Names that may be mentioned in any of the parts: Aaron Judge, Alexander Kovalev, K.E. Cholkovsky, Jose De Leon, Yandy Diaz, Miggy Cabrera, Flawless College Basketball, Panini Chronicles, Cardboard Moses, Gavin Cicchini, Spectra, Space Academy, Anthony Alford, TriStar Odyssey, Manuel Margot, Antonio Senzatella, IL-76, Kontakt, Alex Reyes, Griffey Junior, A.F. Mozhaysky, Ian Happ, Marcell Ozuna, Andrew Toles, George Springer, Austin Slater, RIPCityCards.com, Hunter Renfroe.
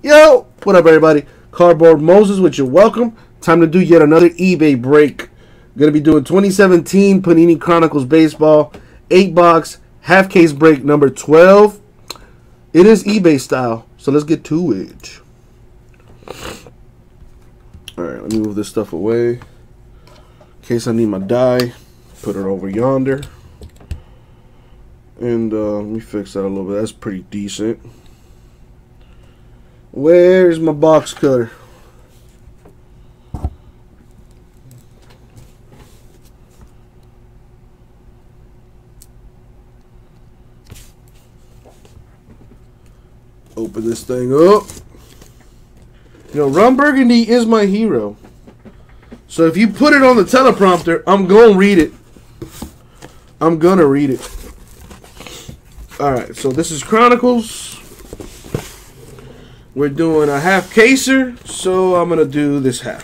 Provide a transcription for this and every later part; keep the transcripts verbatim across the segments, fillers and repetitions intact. Yo, what up, everybody? Cardboard Moses with you. Welcome. Time to do yet another eBay break. Gonna be doing twenty seventeen Panini Chronicles Baseball eight box half case break number twelve. It is eBay style, so let's get to it. All right, let me move this stuff away in case I need my die. Put it over yonder, and uh, let me fix that a little bit. That's pretty decent. Where's my box cutter? Open this thing up. You know, Ron Burgundy is my hero. So if you put it on the teleprompter, I'm going to read it. I'm going to read it. All right, so this is Chronicles. We're doing a half caser, so I'm going to do this half.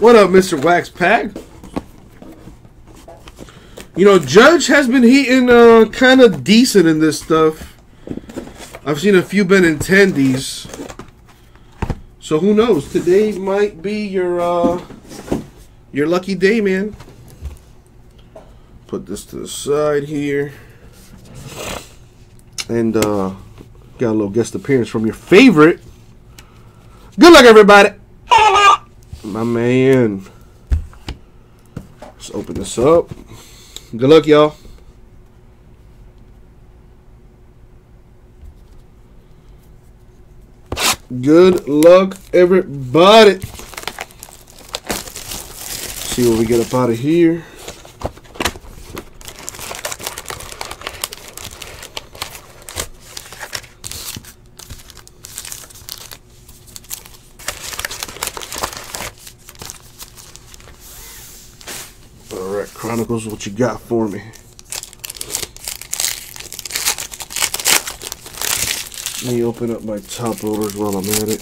What up, Mister Wax Pack? You know, Judge has been hitting uh, kind of decent in this stuff. I've seen a few Benintendi's. So who knows? Today might be your uh, your lucky day, man. Put this to the side here. And uh, got a little guest appearance from your favorite. Good luck, everybody. My man. Let's open this up. Good luck, y'all. Good luck, everybody. Let's see what we get up out of here. Chronicles, what you got for me? Let me open up my top loaders while I'm at it.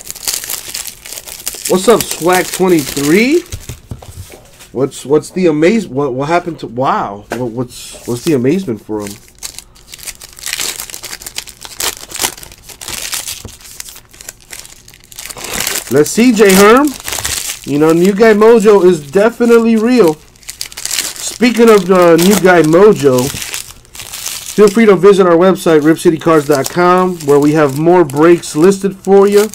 What's up, Swag twenty-three? What's what's the amaze? What what happened to? Wow, what, what's what's the amazement for him? Let's see, J Herm. You know, New Guy Mojo is definitely real. Speaking of uh, New Guy Mojo, feel free to visit our website, Rip City Cards dot com, where we have more breaks listed for you.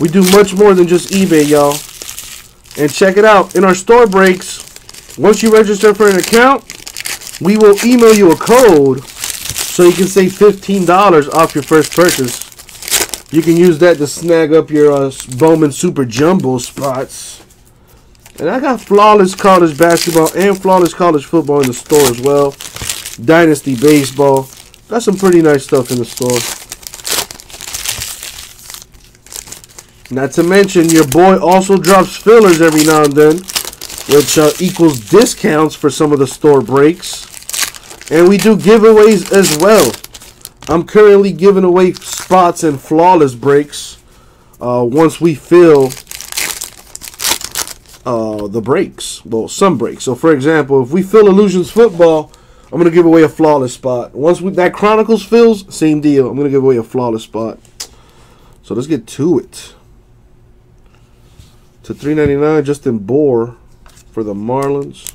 We do much more than just eBay, y'all. And check it out. In our store breaks, once you register for an account, we will email you a code so you can save fifteen dollars off your first purchase. You can use that to snag up your uh, Bowman Super Jumbo spots. And I got Flawless College Basketball and Flawless College Football in the store as well. Dynasty Baseball. Got some pretty nice stuff in the store. Not to mention, your boy also drops fillers every now and then, which uh, equals discounts for some of the store breaks. And we do giveaways as well. I'm currently giving away spots in Flawless breaks uh, once we fill Uh, the breaks, well, some breaks. So, for example, if we fill Illusions Football, I'm gonna give away a Flawless spot. Once we, that Chronicles fills, same deal. I'm gonna give away a Flawless spot. So let's get to it. To three ninety-nine, Justin Bohr for the Marlins.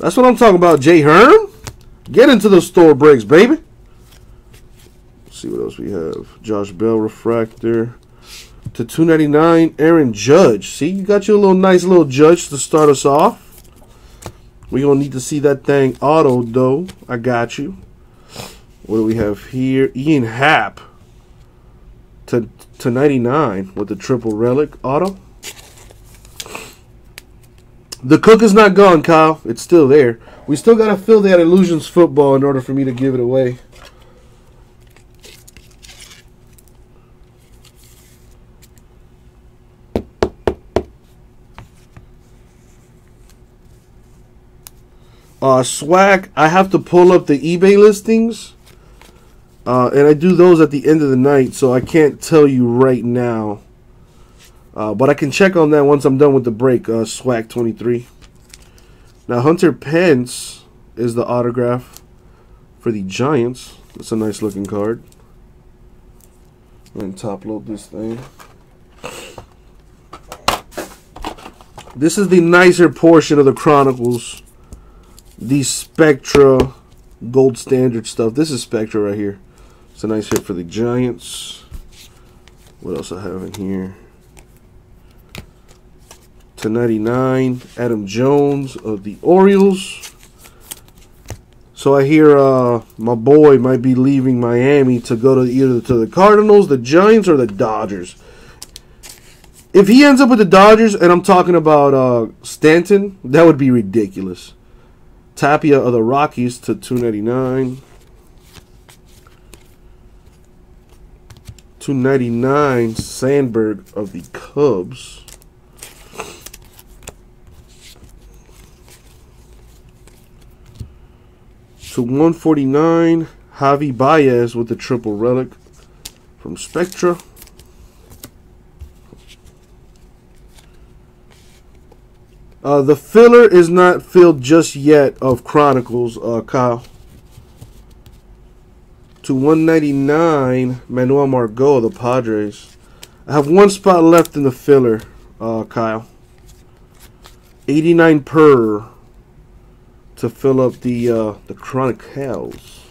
That's what I'm talking about, J Herm. Get into the store breaks, baby. Let's see what else we have. Josh Bell refractor. To two ninety-nine, Aaron Judge. See, you got you a little nice little Judge to start us off. We're going to need to see that thing auto, though. I got you. What do we have here? Ian Happ to, to ninety-nine with the triple relic auto. The cook is not gone, Kyle. It's still there. We still got to fill that Illusions Football in order for me to give it away. Uh, swag, I have to pull up the eBay listings, uh, and I do those at the end of the night, so I can't tell you right now. Uh, but I can check on that once I'm done with the break, uh, Swag twenty-three. Now, Hunter Pence is the autograph For the Giants, that's a nice looking card. And top load this thing. This is the nicer portion of the Chronicles. The Spectra gold standard stuff. This is Spectra right here. It's a nice hit for the Giants. What else I have in here? to ninety-nine, Adam Jones of the Orioles. So I hear uh, my boy might be leaving Miami to go to either to the Cardinals, the Giants, or the Dodgers. If he ends up with the Dodgers, and I'm talking about uh, Stanton, that would be ridiculous. Tapia of the Rockies to two ninety-nine. two ninety-nine, Sandberg of the Cubs. To one forty-nine, Javi Baez with the triple relic from Spectra. Uh, the filler is not filled just yet of Chronicles, uh, Kyle. To one ninety-nine, Manuel Margot, the Padres. I have one spot left in the filler, uh, Kyle. eighty-nine per. To fill up the uh, the Chronicles.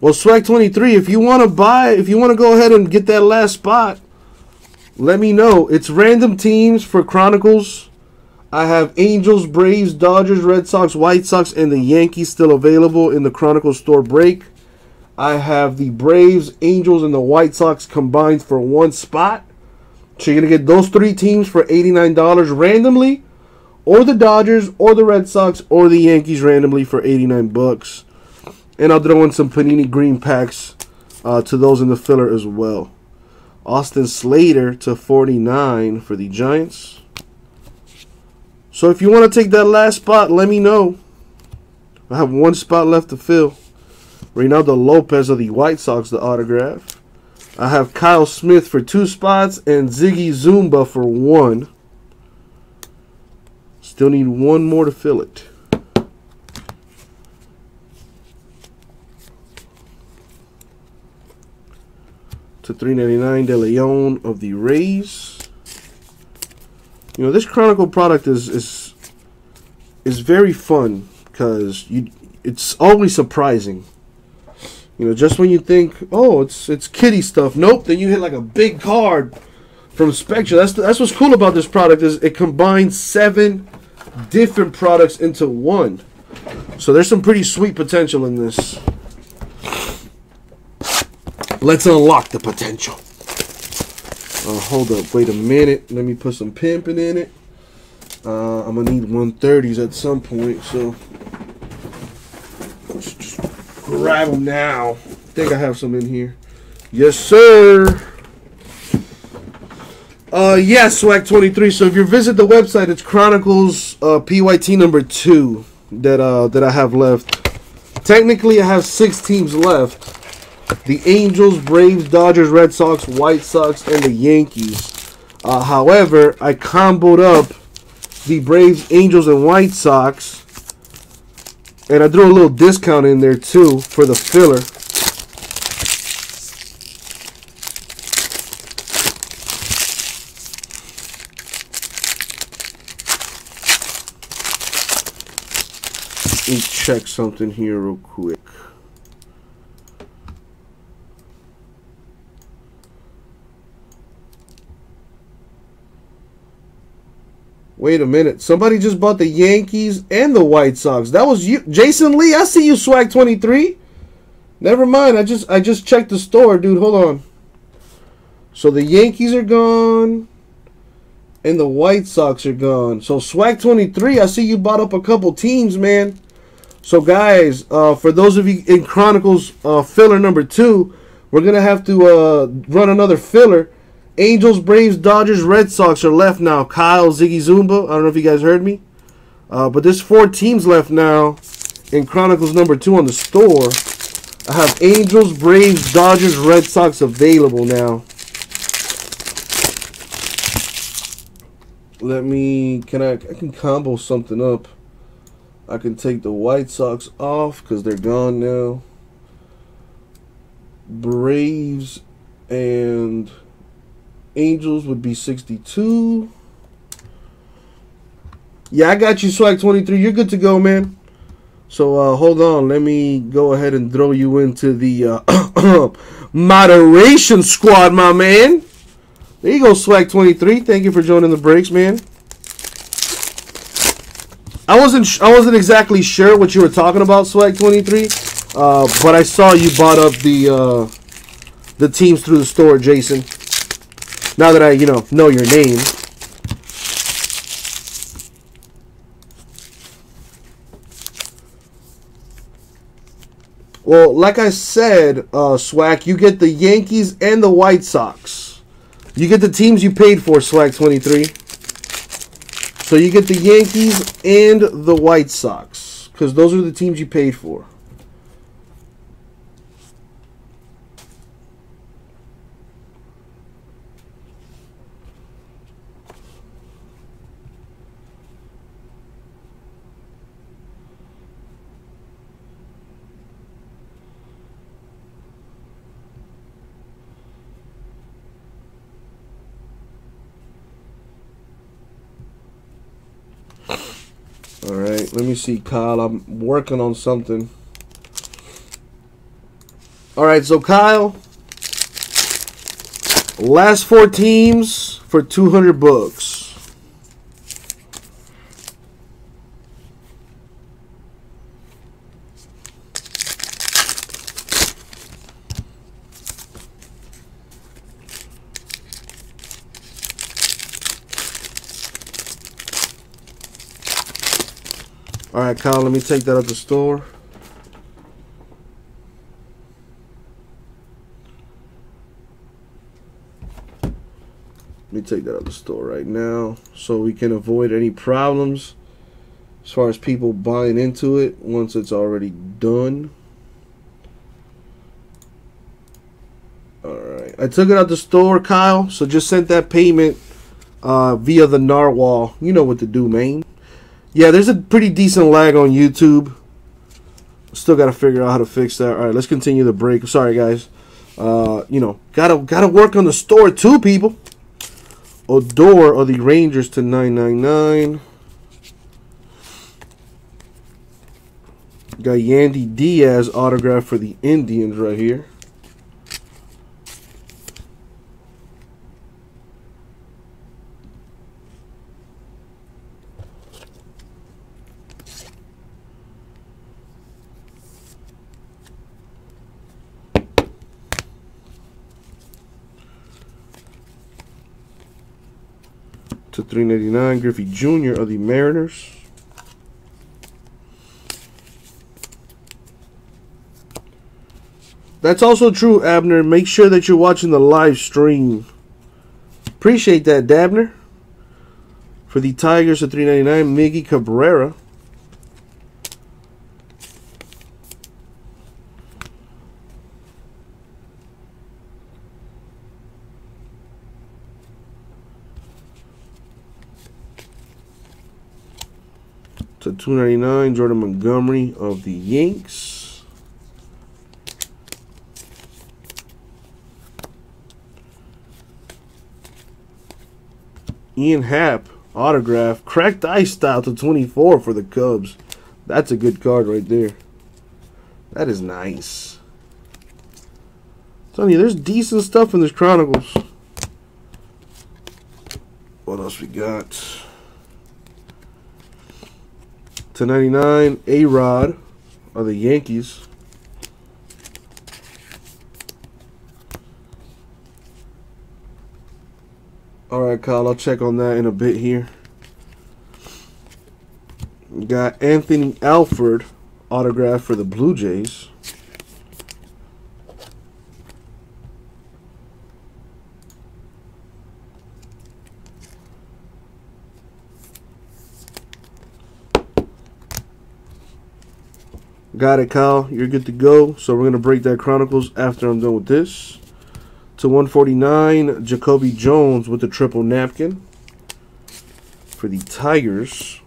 Well, Swag twenty-three, if you want to buy, if you want to go ahead and get that last spot, let me know. It's random teams for Chronicles. I have Angels, Braves, Dodgers, Red Sox, White Sox, and the Yankees still available in the Chronicles store break. I have the Braves, Angels, and the White Sox combined for one spot. So you're going to get those three teams for eighty-nine dollars randomly. Or the Dodgers, or the Red Sox, or the Yankees randomly for eighty-nine bucks. And I'll throw in some Panini Green packs uh, to those in the filler as well. Austin Slater to forty-nine for the Giants. So if you want to take that last spot, let me know. I have one spot left to fill. Reynaldo Lopez of the White Sox, the autograph. I have Kyle Smith for two spots and Ziggy Zumba for one. Still need one more to fill it. To three ninety-nine, De Leon of the Rays. You know, this Chronicle product is is is very fun because you it's always surprising. You know, just when you think, oh, it's it's kiddie stuff. Nope, then you hit like a big card from Spectra. That's the, that's what's cool about this product is it combines seven different products into one. So there's some pretty sweet potential in this. Let's unlock the potential. Uh, hold up, wait a minute. Let me put some pimping in it. Uh, I'm gonna need one thirties at some point, so let's just grab them now. I think I have some in here. Yes, sir. Uh, yes, yeah, Swag twenty-three. So if you visit the website, it's Chronicles uh, P Y T number two that uh, that I have left. Technically, I have six teams left. The Angels, Braves, Dodgers, Red Sox, White Sox, and the Yankees. Uh, however, I comboed up the Braves, Angels, and White Sox. And I threw a little discount in there, too, for the filler. Let me check something here real quick. Wait a minute. Somebody just bought the Yankees and the White Sox. That was you, Jason Lee. I see you, Swag twenty-three. Never mind. I just I just checked the store, dude. Hold on. So the Yankees are gone. And the White Sox are gone. So Swag twenty-three, I see you bought up a couple teams, man. So, guys, uh, for those of you in Chronicles uh, filler number two, we're going to have to uh, run another filler. Angels, Braves, Dodgers, Red Sox are left now. Kyle, Ziggy Zumba, I don't know if you guys heard me. Uh, but there's four teams left now in Chronicles number two on the store. I have Angels, Braves, Dodgers, Red Sox available now. Let me, can I, I can combo something up. I can take the White Sox off because they're gone now. Braves and Angels would be sixty-two. Yeah, I got you, Swag twenty-three. You're good to go, man. So uh, hold on. Let me go ahead and throw you into the uh, moderation squad, my man. There you go, Swag twenty-three. Thank you for joining the breaks, man. I wasn't sh I wasn't exactly sure what you were talking about, Swag twenty-three, uh, but I saw you bought up the uh, the teams through the store, Jason. Now that I, you know, know your name. Well, like I said, uh, Swag, you get the Yankees and the White Sox. You get the teams you paid for, Swag twenty-three. So you get the Yankees and the White Sox, because those are the teams you paid for. Alright, let me see, Kyle. I'm working on something. Alright, so Kyle, last four teams for two hundred bucks. All right, Kyle, let me take that out the store. Let me take that out the store right now so we can avoid any problems as far as people buying into it once it's already done. All right. I took it out the store, Kyle, so just sent that payment uh, via the narwhal. You know what to do, man. Yeah, there's a pretty decent lag on YouTube. Still got to figure out how to fix that. All right, let's continue the break. Sorry, guys. Uh, you know, gotta gotta work on the store too, people. Odor or the Rangers to nine ninety-nine. Got Yandy Diaz autograph for the Indians right here. To three ninety-nine, Griffey Junior of the Mariners. That's also true, Abner. Make sure that you're watching the live stream. Appreciate that, Dabner. For the Tigers at three ninety-nine, Miggy Cabrera. So two ninety-nine, Jordan Montgomery of the Yanks. Ian Happ, autograph, cracked ice style to twenty-four for the Cubs. That's a good card right there. That is nice. I'm telling you, there's decent stuff in this Chronicles. What else we got? To ninety-nine, A-Rod of the Yankees. All right, Kyle, I'll check on that in a bit here. We got Anthony Alford autograph for the Blue Jays. Got it, Kyle. You're good to go. So we're going to break that Chronicles after I'm done with this. To one forty-nine, Jacoby Jones with the triple napkin for the Tigers.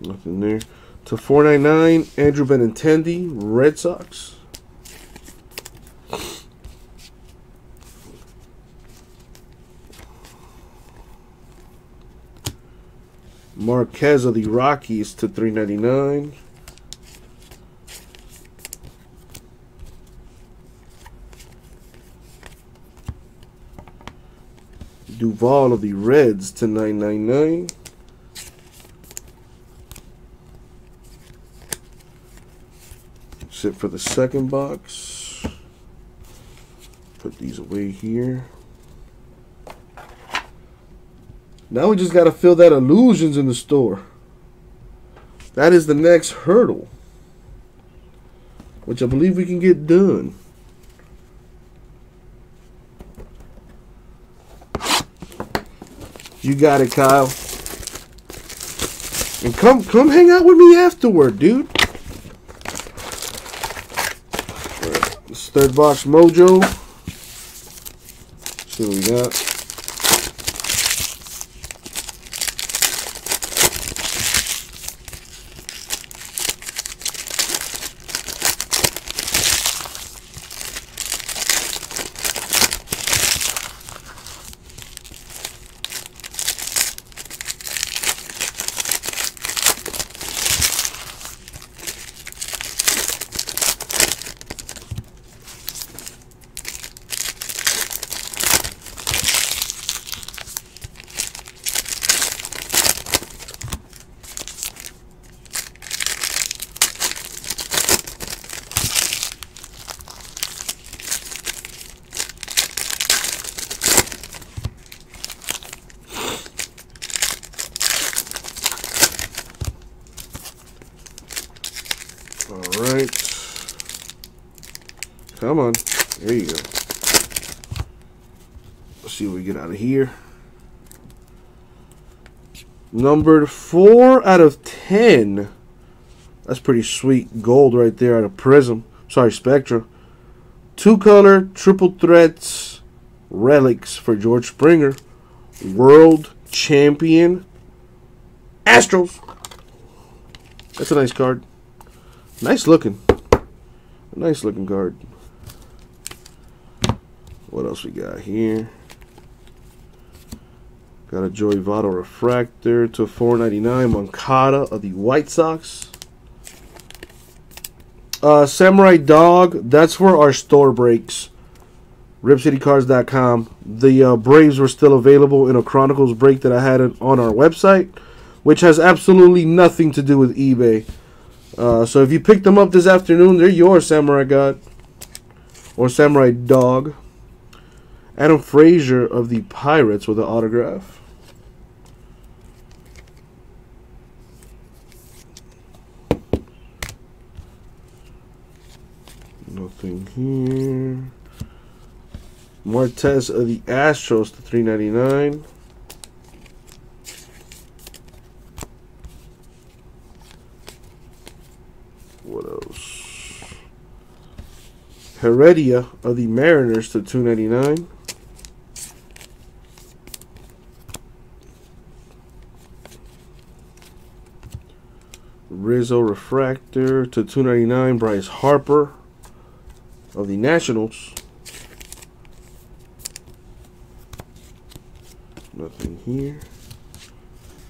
Nothing there. To four ninety-nine, Andrew Benintendi, Red Sox. Marquez of the Rockies to three ninety-nine. Duvall of the Reds to nine ninety-nine. That's it for the second box. Put these away here. Now we just got to fill that Illusions in the store. That is the next hurdle, which I believe we can get done. You got it, Kyle. And come come hang out with me afterward, dude. All right, this third box mojo. Let's see what we got. Come on. There you go. Let's see what we get out of here. Numbered four out of ten. That's pretty sweet gold right there out of Prism. Sorry, Spectra. Two-color, triple threats, relics for George Springer. World champion Astros. That's a nice card. Nice looking. Nice looking card. What else we got here? Got a Joey Votto refractor to four ninety-nine. Moncada of the White Sox. Uh, Samurai Dog. That's where our store breaks. Rip City Cards dot com. The uh, Braves were still available in a Chronicles break that I had on our website, which has absolutely nothing to do with eBay. Uh, so if you pick them up this afternoon, they're yours, Samurai God or Samurai Dog. Adam Frazier of the Pirates with an autograph. Nothing here. Martez of the Astros to three ninety-nine. What else? Heredia of the Mariners to two ninety-nine. Rizzo refractor to two ninety-nine. Bryce Harper of the Nationals. Nothing here.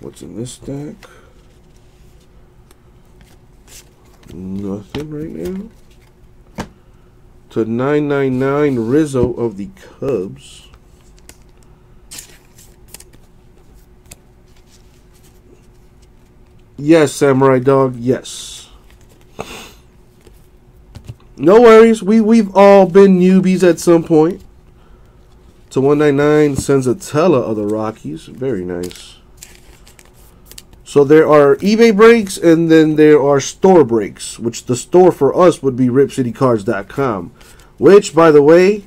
What's in this stack? Nothing right now. To nine ninety-nine, Rizzo of the Cubs. Yes, Samurai Dog, yes. No worries. We, we've all been newbies at some point. To one ninety-nine, Sensatella of the Rockies. Very nice. So there are eBay breaks, and then there are store breaks, which the store for us would be Rip City Cards dot com. Which, by the way,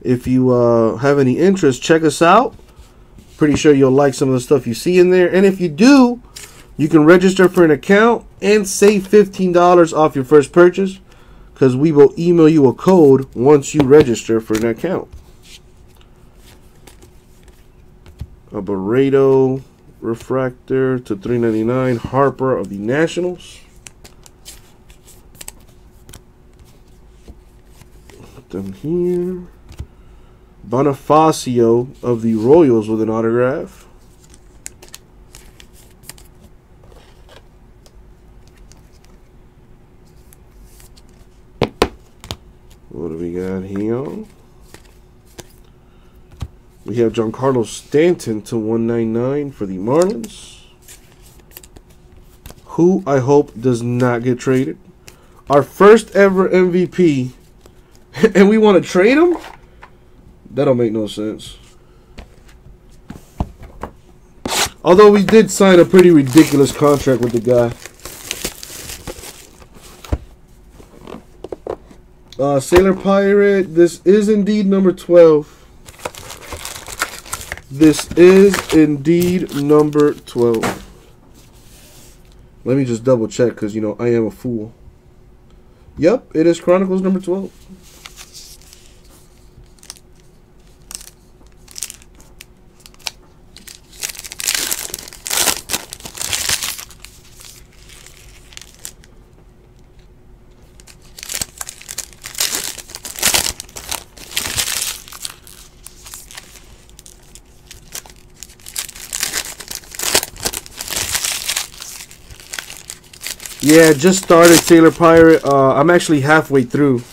if you uh, have any interest, check us out. Pretty sure you'll like some of the stuff you see in there. And if you do, you can register for an account and save fifteen dollars off your first purchase, because we will email you a code once you register for an account. A Barreto refractor to three ninety-nine, Harper of the Nationals. Put them here. Bonifacio of the Royals with an autograph. What do we got here? We have Giancarlo Stanton to one ninety-nine for the Marlins, who I hope does not get traded. Our first ever M V P, and we want to trade him? That don't make no sense. Although we did sign a pretty ridiculous contract with the guy. Uh, Sailor Pirate, this is indeed number twelve. This is indeed number twelve. Let me just double check because, you know, I am a fool. Yep, it is Chronicles number twelve. Yeah, just started, Sailor Pirate. Uh, I'm actually halfway through.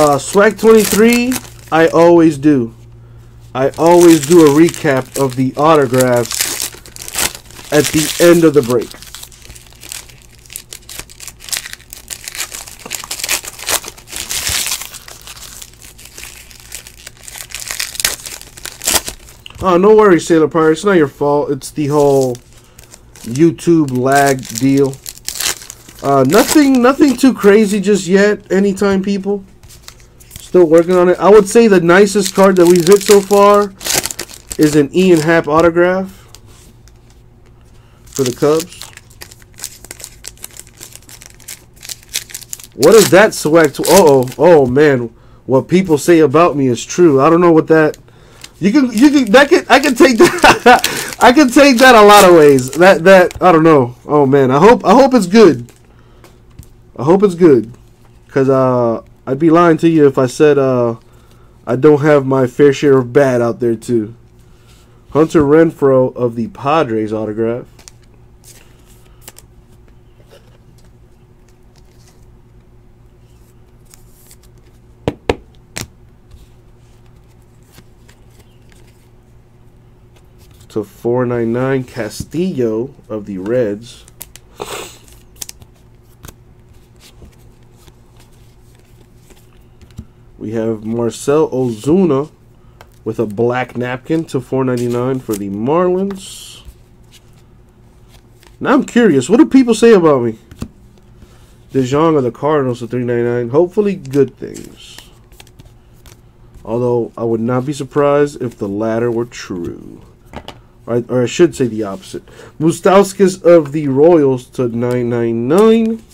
Uh, Swag twenty-three, I always do. I always do a recap of the autographs at the end of the break. Oh, no worries, Sailor Pirate. It's not your fault. It's the whole YouTube lag deal. Uh, nothing, nothing too crazy just yet. Anytime, people. Still working on it. I would say the nicest card that we've hit so far is an Ian Happ autograph for the Cubs. What is that swag? Uh oh, oh man, what people say about me is true. I don't know what that. You can, you can. That can. I can take that. I can take that a lot of ways. That that. I don't know. Oh man. I hope. I hope it's good. I hope it's good, cause uh. I'd be lying to you if I said uh, I don't have my fair share of bad out there, too. Hunter Renfroe of the Padres autograph. To four ninety-nine, Castillo of the Reds. We have Marcell Ozuna with a black napkin to four ninety-nine for the Marlins. Now I'm curious, what do people say about me? DeJong of the Cardinals to three ninety-nine. Hopefully good things. Although I would not be surprised if the latter were true. Or, or I should say the opposite. Moustauskas of the Royals to nine ninety-nine.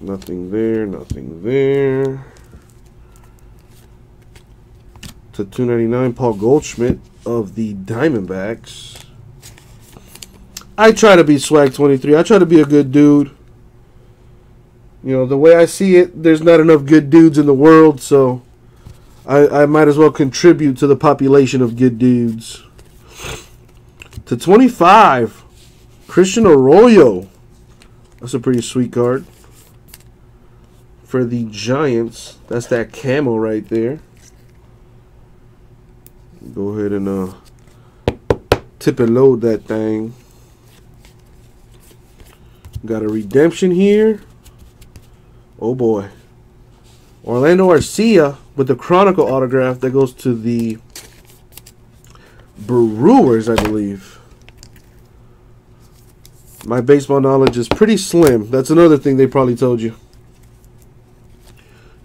Nothing there, nothing there. To two ninety-nine, Paul Goldschmidt of the Diamondbacks. I try to be Swag twenty-three. I try to be a good dude. You know, the way I see it, there's not enough good dudes in the world, so I, I might as well contribute to the population of good dudes. To twenty-five, Christian Arroyo. That's a pretty sweet card. For the Giants, that's that camo right there. Go ahead and uh, tip and load that thing. Got a redemption here. Oh boy. Orlando Arcia with the Chronicle autograph that goes to the Brewers, I believe. My baseball knowledge is pretty slim. That's another thing they probably told you.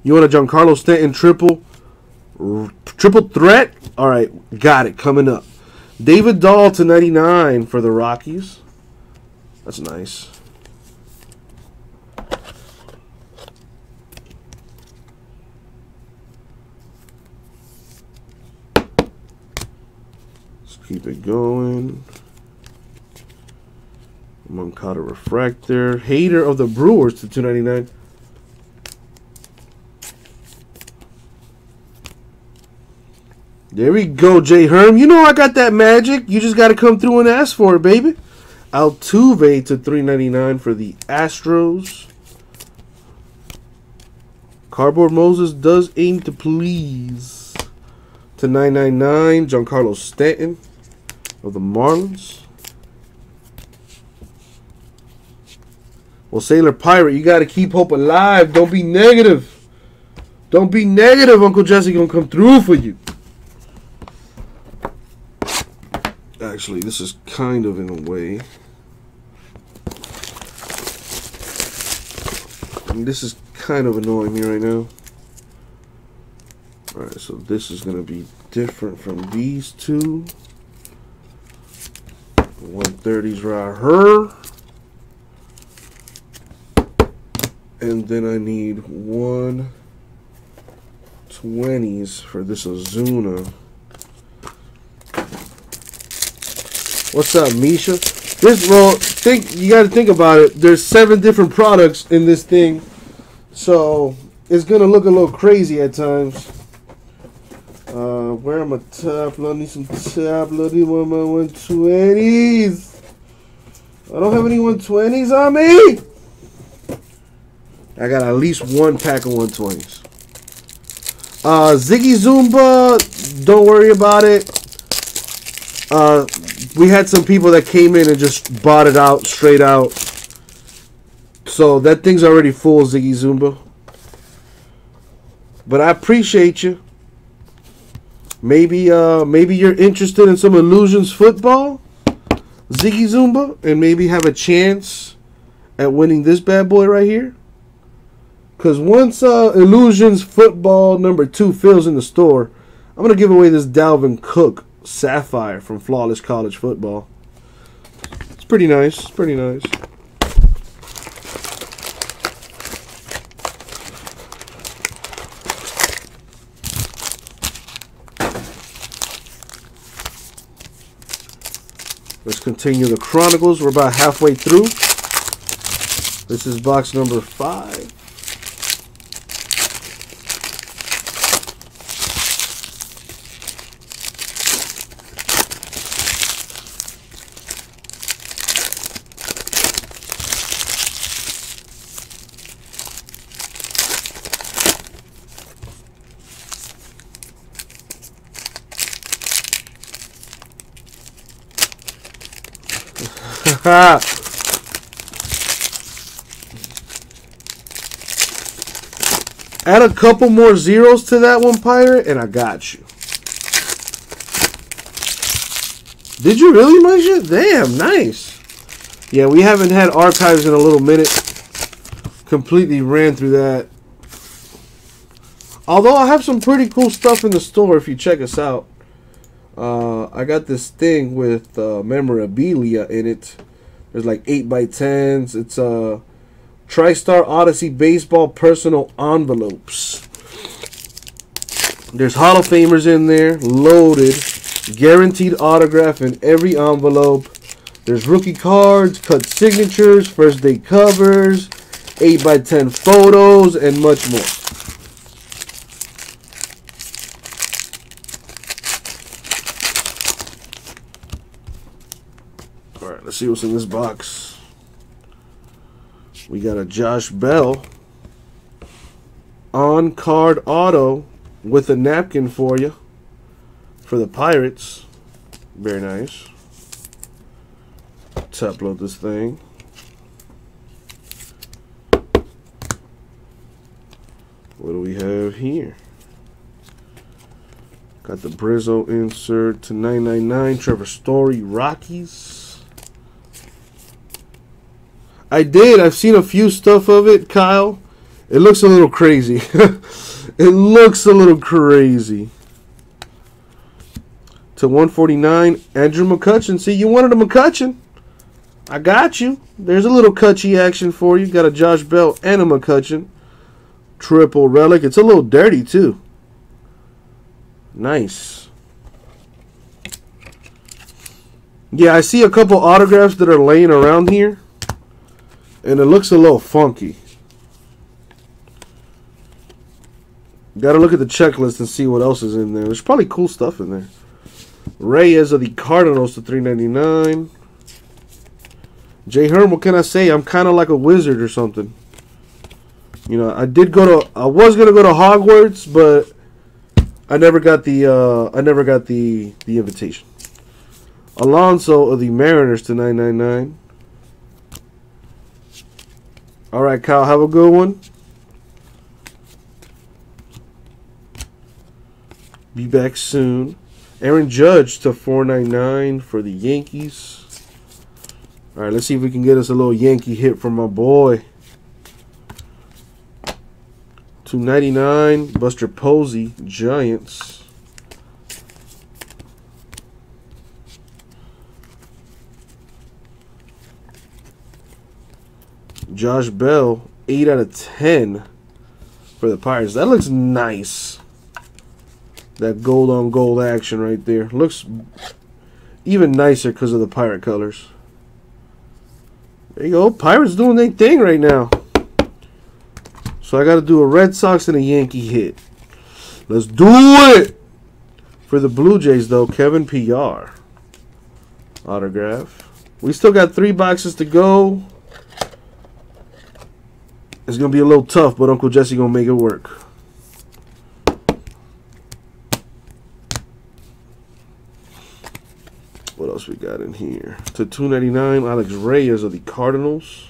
You want a Giancarlo Stanton triple? Triple threat? All right, got it. Coming up. David Dahl to ninety-nine for the Rockies. That's nice. Let's keep it going. Moncada refractor. Hater of the Brewers to two ninety-nine. There we go, J Herm. You know I got that magic. You just got to come through and ask for it, baby. Altuve to three ninety-nine for the Astros. Cardboard Moses does aim to please. To nine ninety-nine, Giancarlo Stanton of the Marlins. Well, Sailor Pirate, you got to keep hope alive. Don't be negative. Don't be negative. Uncle Jesse going to come through for you. Actually, this is kind of in a way. And this is kind of annoying me right now. Alright, so this is going to be different from these two. one thirties right here. And then I need one twenties for this Ozuna. What's up, Misha? This, well, think you got to think about it. There's seven different products in this thing, so it's gonna look a little crazy at times. Uh, where am I? Tablet, need some tablet. Need one of my one twenties. I don't have any one twenties on me. I got at least one pack of one twenties. Uh, Ziggy Zumba, don't worry about it. Uh. We had some people that came in and just bought it out, straight out. So that thing's already full, Ziggy Zumba. But I appreciate you. Maybe uh, maybe you're interested in some Illusions football, Ziggy Zumba, and maybe have a chance at winning this bad boy right here. Because once uh, Illusions football number two fills in the store, I'm going to give away this Dalvin Cook Sapphire from Flawless College Football. It's pretty nice. It's pretty nice. Let's continue the Chronicles. We're about halfway through. This is box number five. Ha! Add a couple more zeros to that one, Pirate, and I got you. Did you really, Misha? Damn, nice. Yeah, we haven't had archives in a little minute. Completely ran through that. Although I have some pretty cool stuff in the store if you check us out. Uh, I got this thing with uh, memorabilia in it. There's like eight by tens. It's uh, TriStar Odyssey Baseball Personal Envelopes. There's Hall of Famers in there, loaded. Guaranteed autograph in every envelope. There's rookie cards, cut signatures, first day covers, eight by ten photos, and much more. Alright, let's see what's in this box. We got a Josh Bell on card auto with a napkin for you for the Pirates. Very nice. Top load this thing. What do we have here? Got the Brizzo insert to nine ninety-nine. Trevor Story, Rockies. I did. I've seen a few stuff of it, Kyle. It looks a little crazy. It looks a little crazy. To one forty-nine, Andrew McCutcheon. See, you wanted a McCutcheon. I got you. There's a little Cutchy action for you. Got a Josh Bell and a McCutcheon. Triple relic. It's a little dirty, too. Nice. Yeah, I see a couple autographs that are laying around here, and it looks a little funky. Gotta look at the checklist and see what else is in there. There's probably cool stuff in there. Reyes of the Cardinals to three ninety-nine. J. Herm, what can I say? I'm kind of like a wizard or something. You know, I did go to, I was gonna go to Hogwarts, but I never got the, uh, I never got the, the invitation. Alonso of the Mariners to nine ninety-nine. All right, Kyle, have a good one. Be back soon. Aaron Judge to four ninety-nine for the Yankees. All right, let's see if we can get us a little Yankee hit from my boy. two ninety-nine, Buster Posey, Giants. Josh Bell, eight out of ten for the Pirates. That looks nice. That gold on gold action right there. Looks even nicer because of the Pirate colors. There you go. Pirates doing their thing right now. So I got to do a Red Sox and a Yankee hit. Let's do it! For the Blue Jays, though, Kevin P R. Autograph. We still got three boxes to go. It's going to be a little tough, but Uncle Jesse going to make it work. What else we got in here? To two ninety-nine, Alex Reyes of the Cardinals.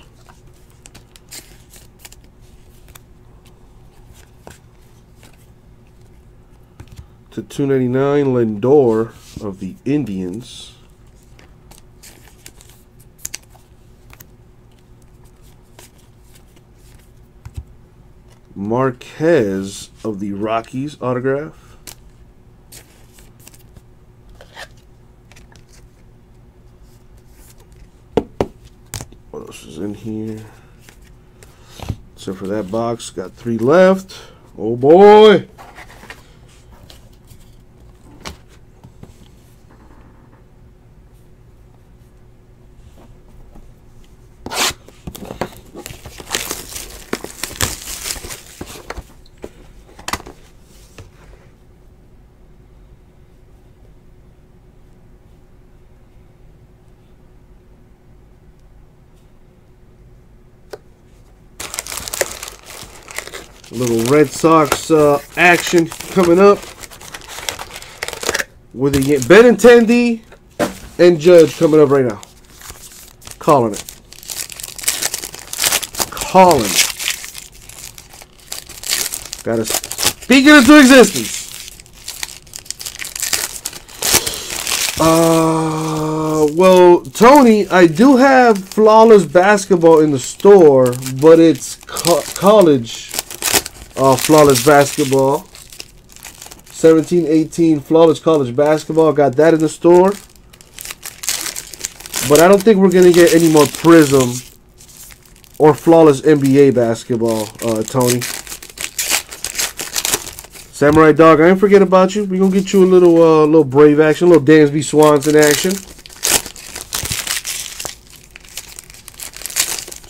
To two ninety-nine, Lindor of the Indians. Marquez of the Rockies autograph. What else is in here? So for that box, got three left. Oh boy! Little Red Sox uh, action coming up with a Benintendi and Judge coming up right now. Calling it. Calling it. Gotta speak it into existence. Uh, well, Tony, I do have Flawless Basketball in the store, but it's co college. Uh, Flawless Basketball. seventeen eighteen Flawless College Basketball. Got that in the store. But I don't think we're going to get any more Prism or Flawless N B A Basketball, uh, Tony. Samurai Dog, I ain't forget about you. We're going to get you a little uh, little Brave action. A little Dansby Swanson action.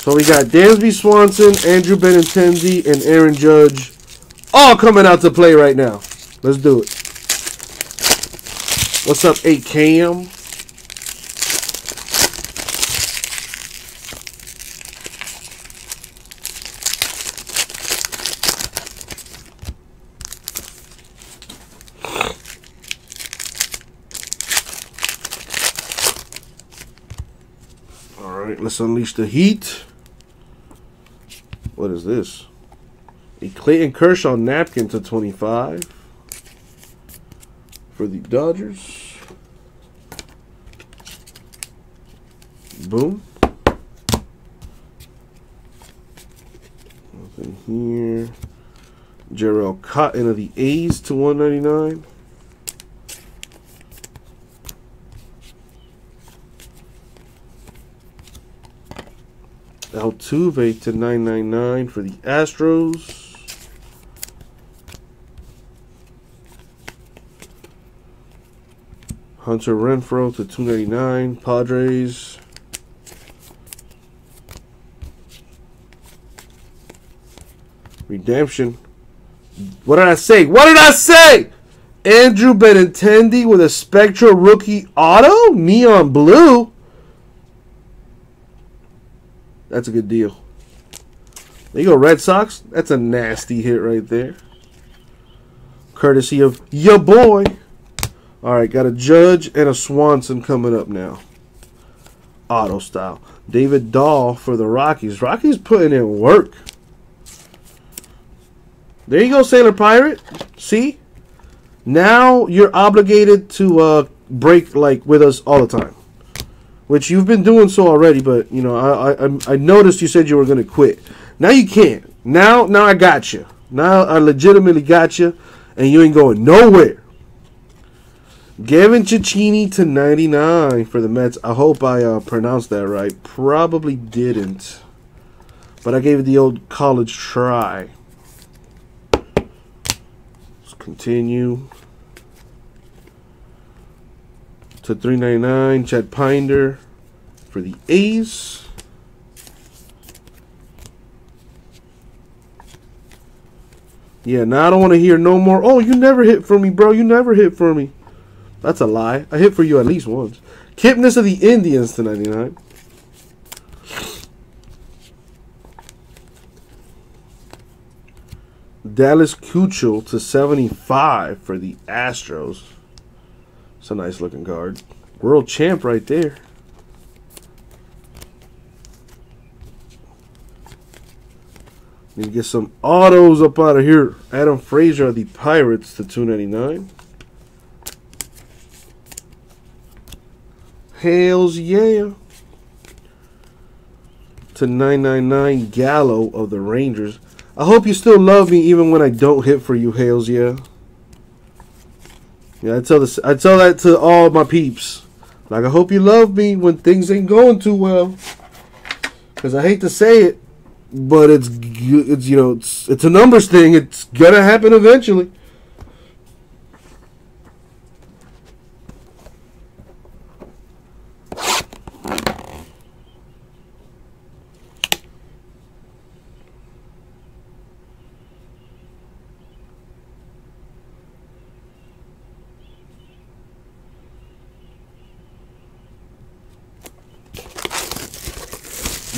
So we got Dansby Swanson, Andrew Benintendi, and Aaron Judge all coming out to play right now. Let's do it. What's up, eight Cam? All right, let's unleash the heat. What is this? A Clayton Kershaw napkin to twenty-five. for the Dodgers. Boom. Nothing here. Jarrell Cotton of the A's to one ninety-nine. Altuve to nine ninety-nine for the Astros. Hunter Renfroe to two ninety-nine, Padres. Redemption. What did I say? What did I say? Andrew Benintendi with a Spectra rookie auto, neon blue. That's a good deal. There you go, Red Sox. That's a nasty hit right there. Courtesy of your boy. All right, got a Judge and a Swanson coming up now. Auto style. David Dahl for the Rockies. Rockies putting in work. There you go, Sailor Pirate. See? Now you're obligated to uh, break like with us all the time. Which you've been doing so already, but you know I I, I noticed you said you were going to quit. Now you can't. Now now I got you. Now I legitimately got you, and you ain't going nowhere. Gavin Cicchini to ninety-nine for the Mets. I hope I uh, pronounced that right. Probably didn't, but I gave it the old college try. Let's continue. To three ninety-nine, Chad Pinder for the A's. Yeah, now I don't want to hear no more. Oh, you never hit for me, bro. You never hit for me. That's a lie. I hit for you at least once. Kipnis of the Indians to ninety-nine. Dallas Keuchel to seventy-five for the Astros. It's a nice looking card. World champ right there. Need to get some autos up out of here. Adam Frazier of the Pirates to two ninety-nine. Hells yeah. To nine ninety-nine, Gallo of the Rangers. I hope you still love me even when I don't hit for you, hells yeah. Yeah, I tell this, I tell that to all my peeps. Like, I hope you love me when things ain't going too well. Because I hate to say it, but it's, it's you know, it's, it's a numbers thing. It's going to happen eventually.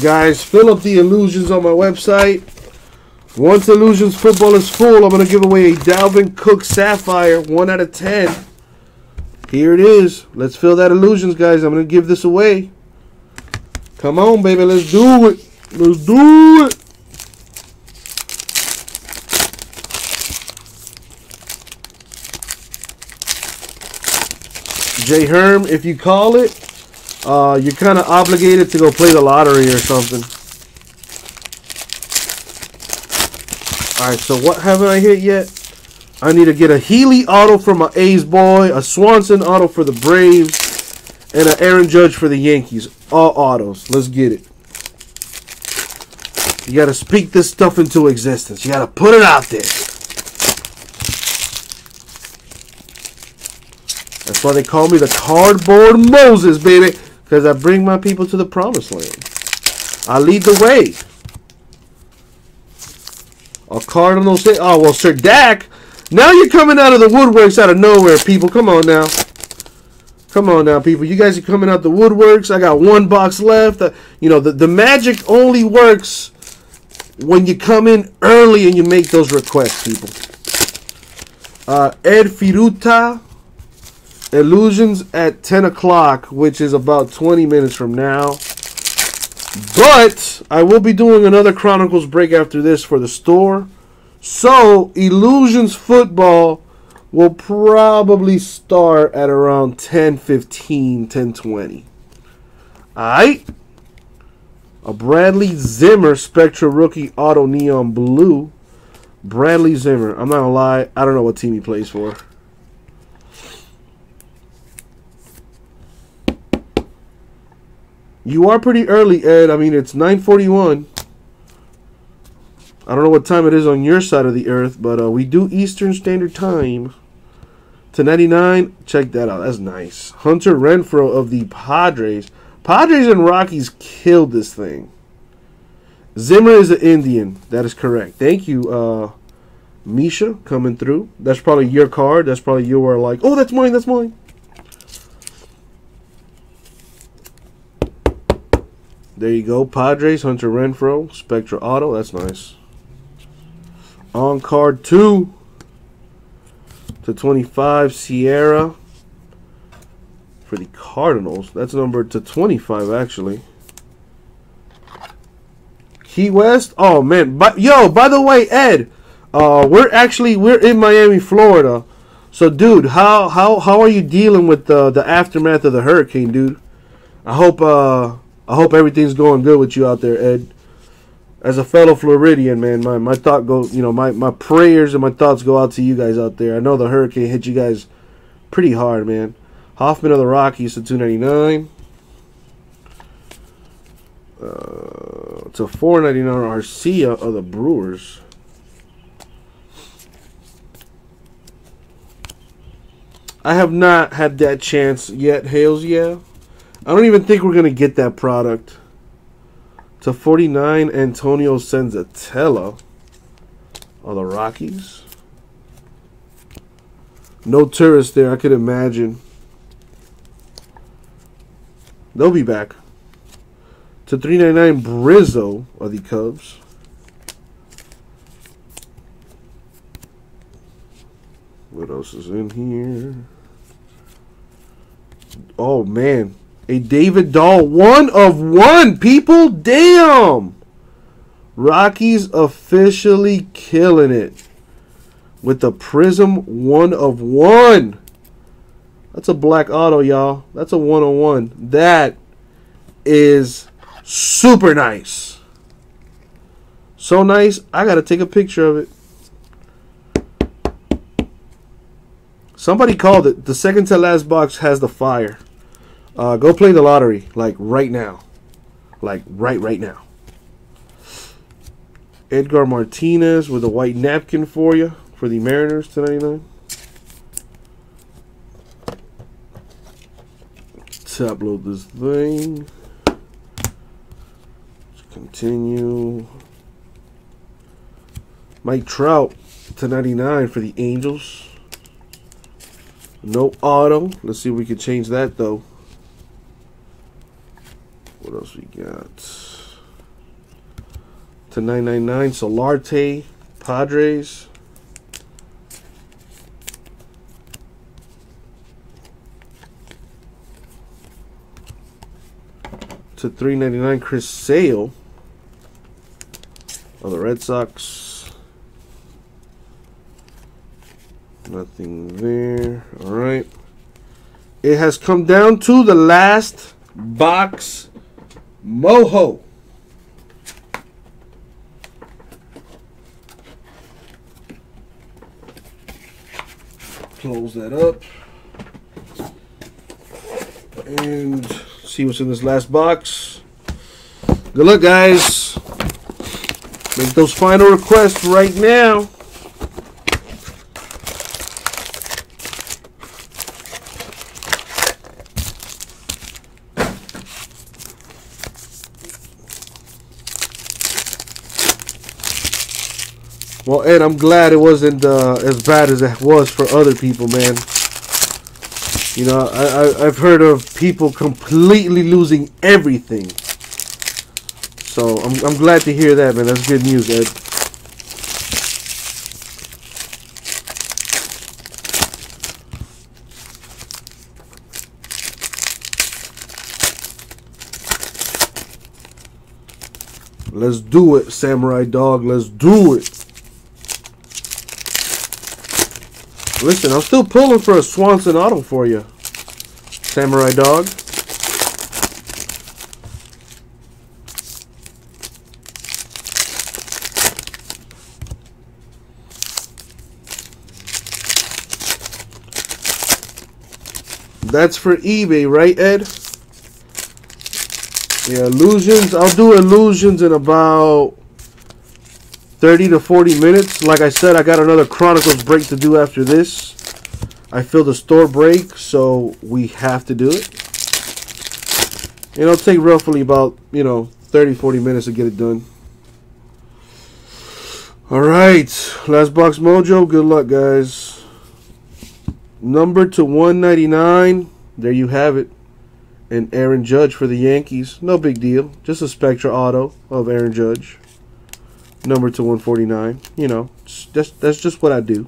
Guys, fill up the illusions on my website. Once Illusions Football is full, I'm going to give away a Dalvin Cook Sapphire, one out of ten. Here it is. Let's fill that illusions, guys. I'm going to give this away. Come on, baby. Let's do it. Let's do it. J Herm, if you call it, Uh, you're kind of obligated to go play the lottery or something. Alright, so what haven't I hit yet? I need to get a Healy auto for my A's boy, a Swanson auto for the Braves, and an Aaron Judge for the Yankees. All autos. Let's get it. You got to speak this stuff into existence. You got to put it out there. That's why they call me the Cardboard Moses, baby. Because I bring my people to the promised land. I lead the way. A Cardinal say, oh, well, Sir Dak, now you're coming out of the woodworks out of nowhere, people. Come on now. Come on now, people. You guys are coming out the woodworks. I got one box left. Uh, you know, the, the magic only works when you come in early and you make those requests, people. Uh, Ed Firuta. Illusions at ten o'clock, which is about twenty minutes from now. But I will be doing another Chronicles break after this for the store. So, Illusions Football will probably start at around ten fifteen, ten twenty. Alright. A Bradley Zimmer Spectra Rookie Auto Neon Blue. Bradley Zimmer. I'm not going to lie. I don't know what team he plays for. You are pretty early, Ed. I mean, it's nine forty-one. I don't know what time it is on your side of the earth, but uh, we do Eastern Standard Time. ten ninety-nine. Check that out. That's nice. Hunter Renfroe of the Padres. Padres and Rockies killed this thing. Zimmer is an Indian. That is correct. Thank you, uh, Misha, coming through. That's probably your card. That's probably you are like, oh, that's mine, that's mine. There you go. Padres, Hunter Renfroe, Spectra Auto. That's nice. On card two to twenty-five, Sierra for the Cardinals. That's numbered to twenty-five, actually. Key West. Oh man, but yo, by the way, Ed, uh, we're actually we're in Miami, Florida. So, dude, how how how are you dealing with the the aftermath of the hurricane, dude? I hope uh I hope everything's going good with you out there, Ed. As a fellow Floridian, man, my my thought go, you know, my my prayers and my thoughts go out to you guys out there. I know the hurricane hit you guys pretty hard, man. Hoffman of the Rockies to two ninety-nine. Uh, to four ninety-nine, Arcia of the Brewers. I have not had that chance yet, Hales. Yeah, I don't even think we're gonna get that product. To forty-nine, Antonio Senzatella of the Rockies. No tourists there, I could imagine. They'll be back. To three ninety-nine, Brizzo of the Cubs. What else is in here? Oh, man. A David Dahl. One of one, people. Damn. Rockies officially killing it with the Prism one of one. That's a black auto, y'all. That's a one of one. That is super nice. So nice, I gotta take a picture of it. Somebody called it. The second to last box has the fire. Uh, go play the lottery, like right now. Like right, right now. Edgar Martinez with a white napkin for you, for the Mariners, two ninety-nine. Top load this thing. Continue. Mike Trout to ninety-nine for the Angels. No auto. Let's see if we can change that though. What else we got? To nine ninety-nine, Solarte, Padres. To three ninety-nine, Chris Sale of the Red Sox. Nothing there. All right. It has come down to the last box. Moho. Close that up. And see what's in this last box. Good luck, guys. Make those final requests right now. Well, Ed, I'm glad it wasn't uh, as bad as it was for other people, man. You know, I, I, I've heard of people completely losing everything. So I'm, I'm glad to hear that, man. That's good news, Ed. Let's do it, Samurai Dog. Let's do it. Listen, I'm still pulling for a Swanson auto for you, Samurai Dog. That's for eBay, right, Ed? Yeah, illusions. I'll do illusions in about thirty to forty minutes. Like I said, I got another Chronicles break to do after this. I feel the store break, so we have to do it. It'll take roughly about, you know, thirty, forty minutes to get it done. All right. Last Box Mojo. Good luck, guys. Number to one ninety-nine. There you have it. And Aaron Judge for the Yankees. No big deal. Just a Spectra auto of Aaron Judge. Number to one forty-nine. You know, that's, that's just what I do.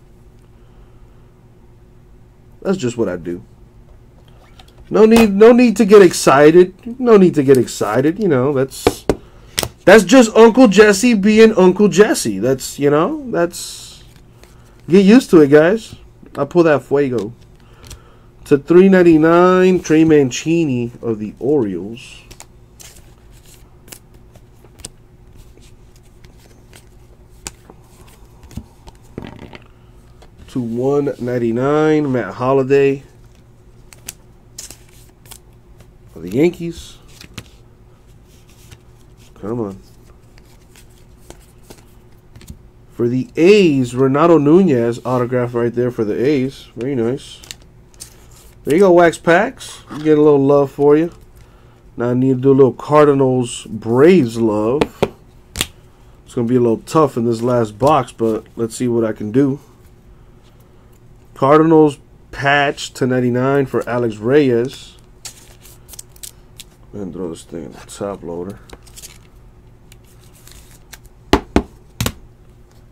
That's just what I do. No need, no need to get excited. No need to get excited. You know, that's that's just Uncle Jesse being Uncle Jesse. That's, you know, that's, get used to it, guys. I pull that Fuego. To three ninety-nine, Trey Mancini of the Orioles. To one ninety-nine, Matt Holliday of the Yankees. Come on. For the A's, Renato Nunez autograph right there for the A's. Very nice. There you go, Wax Packs. You get a little love for you. Now I need to do a little Cardinals Braves love. It's going to be a little tough in this last box, but let's see what I can do. Cardinals patch to ninety-nine for Alex Reyes. And throw this thing in the top loader.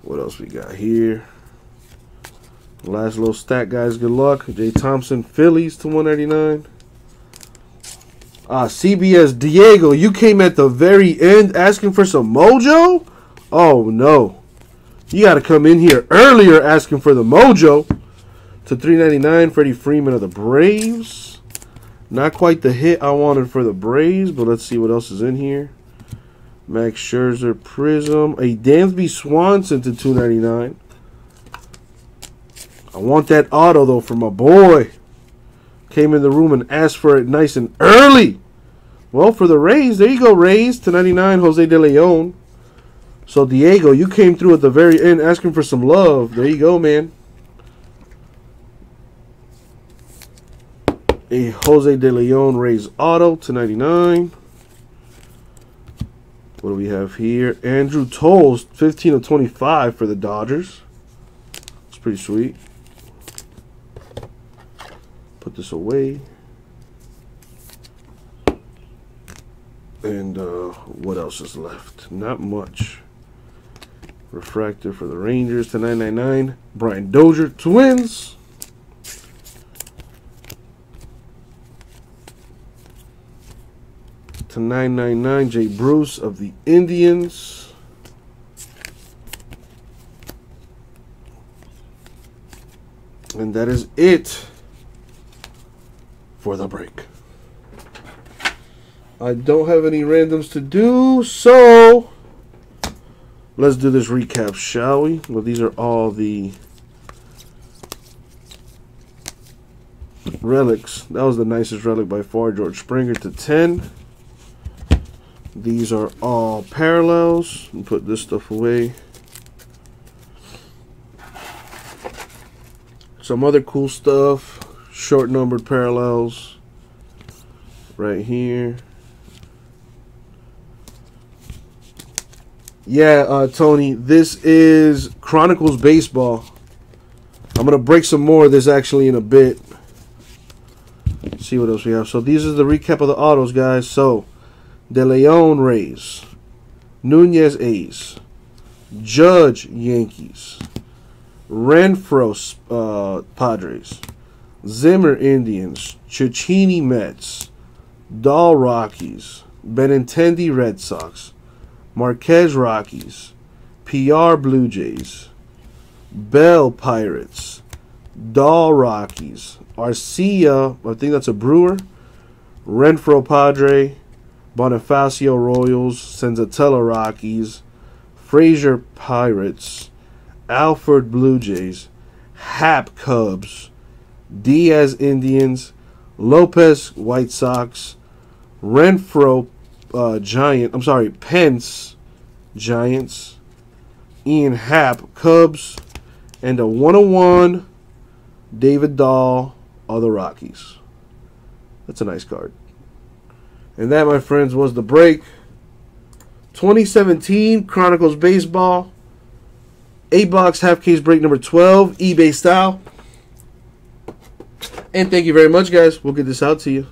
What else we got here? Last little stack, guys. Good luck. Jay Thompson, Phillies to one ninety-nine. Ah, C B S Diego. You came at the very end asking for some mojo? Oh, no. You got to come in here earlier asking for the mojo. To three ninety-nine, Freddie Freeman of the Braves. Not quite the hit I wanted for the Braves, but let's see what else is in here. Max Scherzer, Prism. A Dansby Swanson to two ninety-nine. I want that auto, though, for my boy. Came in the room and asked for it nice and early. Well, for the Rays, there you go, Rays. To ninety-nine, Jose De Leon. So, Diego, you came through at the very end asking for some love. There you go, man. A Jose De Leon Rays auto to ninety-nine. What do we have here? Andrew Toles, fifteen of twenty-five for the Dodgers. It's pretty sweet. Put this away. And uh, what else is left? Not much. Refractor for the Rangers to nine ninety-nine. Brian Dozier, Twins. To nine ninety-nine, Jay Bruce of the Indians. And that is it for the break. I don't have any randoms to do, so let's do this recap, shall we? Well, these are all the relics. That was the nicest relic by far, George Springer to ten. These are all parallels. And put this stuff away. Some other cool stuff. Short numbered parallels. Right here. Yeah, uh, Tony. This is Chronicles Baseball. I'm going to break some more of this actually in a bit. Let's see what else we have. So these are the recap of the autos, guys. So. De Leon Rays, Nunez A's, Judge Yankees, Renfro uh, Padres, Zimmer Indians, Ciccini Mets, Dahl Rockies, Benintendi Red Sox, Marquez Rockies, P R Blue Jays, Bell Pirates, Doll Rockies. Arcia, I think that's a Brewer. Renfro Padre. Bonifacio Royals. Sensatella Rockies. Frazier Pirates. Alford Blue Jays. Hap Cubs. Diaz Indians. Lopez White Sox. Renfro uh, Giant. I'm sorry, Pence Giants. Ian Happ Cubs. And a one oh one David Dahl Other Rockies. That's a nice card. And that, my friends, was the break. twenty seventeen Chronicles Baseball. eight box half case break number twelve, eBay style. And thank you very much, guys. We'll get this out to you.